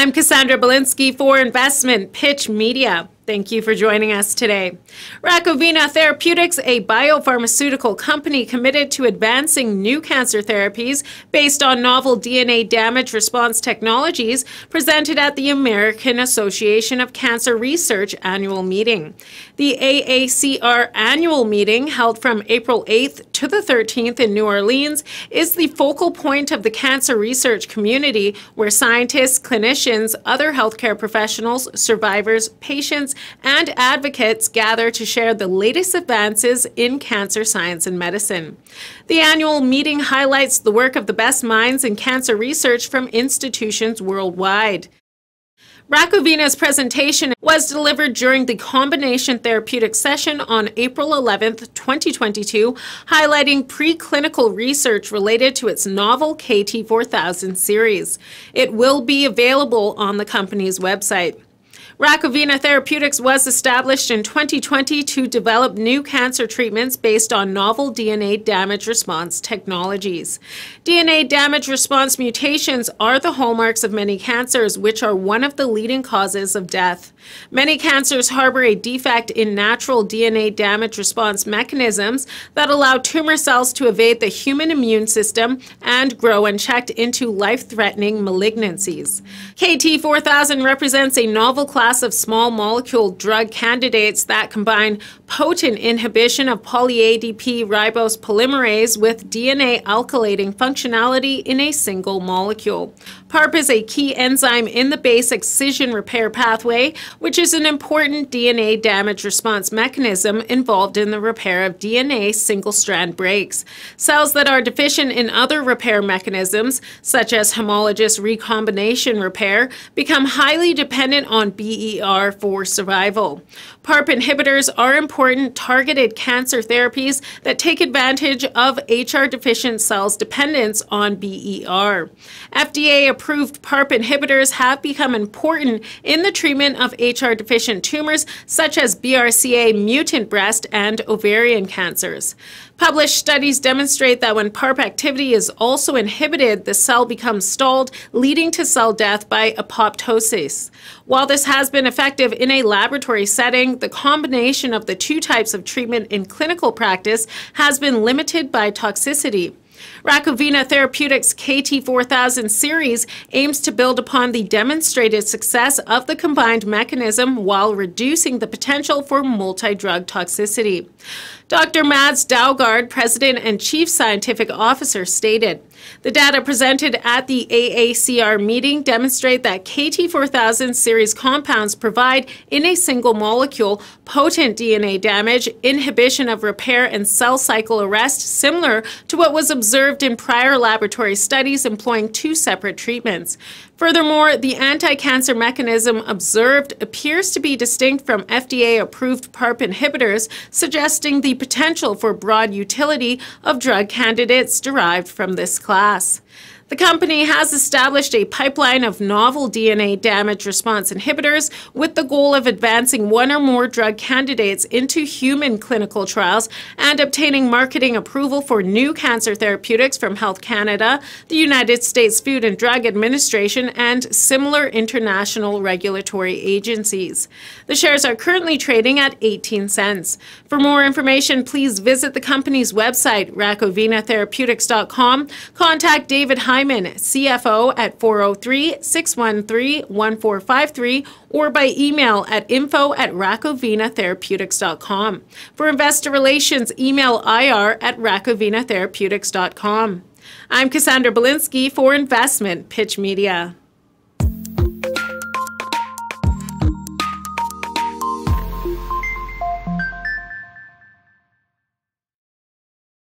I'm Cassandra Balinski for Investment Pitch Media. Thank you for joining us today. Rakovina Therapeutics, a biopharmaceutical company committed to advancing new cancer therapies based on novel DNA damage response technologies, presented at the American Association of Cancer Research annual meeting. The AACR annual meeting, held from April 8th to the 13th in New Orleans, is the focal point of the cancer research community, where scientists, clinicians, other healthcare professionals, survivors, patients, and advocates gather to share the latest advances in cancer science and medicine. The annual meeting highlights the work of the best minds in cancer research from institutions worldwide. Rakovina's presentation was delivered during the combination therapeutic session on April 11, 2022, highlighting preclinical research related to its novel KT-4000 series. It will be available on the company's website. Rakovina Therapeutics was established in 2020 to develop new cancer treatments based on novel DNA damage response technologies. DNA damage response mutations are the hallmarks of many cancers, which are one of the leading causes of death. Many cancers harbor a defect in natural DNA damage response mechanisms that allow tumor cells to evade the human immune system and grow unchecked into life-threatening malignancies. KT-4000 represents a novel class of small molecule drug candidates that combine potent inhibition of poly-ADP ribose polymerase with DNA alkylating functionality in a single molecule. PARP is a key enzyme in the base excision repair pathway, which is an important DNA damage response mechanism involved in the repair of DNA single-strand breaks. Cells that are deficient in other repair mechanisms, such as homologous recombination repair, become highly dependent on BER for survival. PARP inhibitors are important targeted cancer therapies that take advantage of HR-deficient cells' dependence on BER. FDA-approved PARP inhibitors have become important in the treatment of HR-deficient tumors such as BRCA mutant breast and ovarian cancers. Published studies demonstrate that when PARP activity is also inhibited, the cell becomes stalled, leading to cell death by apoptosis. While this has been effective in a laboratory setting, the combination of the two types of treatment in clinical practice has been limited by toxicity. Rakovina Therapeutics' KT-4000 series aims to build upon the demonstrated success of the combined mechanism while reducing the potential for multi-drug toxicity. Dr. Mads Daugard, President and Chief Scientific Officer, stated, "The data presented at the AACR meeting demonstrate that KT-4000 series compounds provide, in a single molecule, potent DNA damage, inhibition of repair and cell cycle arrest similar to what was observed in prior laboratory studies employing two separate treatments. Furthermore, the anti-cancer mechanism observed appears to be distinct from FDA-approved PARP inhibitors, suggesting the potential for broad utility of drug candidates derived from this class." The company has established a pipeline of novel DNA damage response inhibitors with the goal of advancing one or more drug candidates into human clinical trials and obtaining marketing approval for new cancer therapeutics from Health Canada, the United States Food and Drug Administration, and similar international regulatory agencies. The shares are currently trading at 18 cents. For more information, please visit the company's website, rakovinatherapeutics.com, contact David Hunt, CFO, at 403-613-1453, or by email at info@rakovinatherapeutics.com. For investor relations, email ir@rakovinatherapeutics.com. I'm Cassandra Balinski for Investment Pitch Media.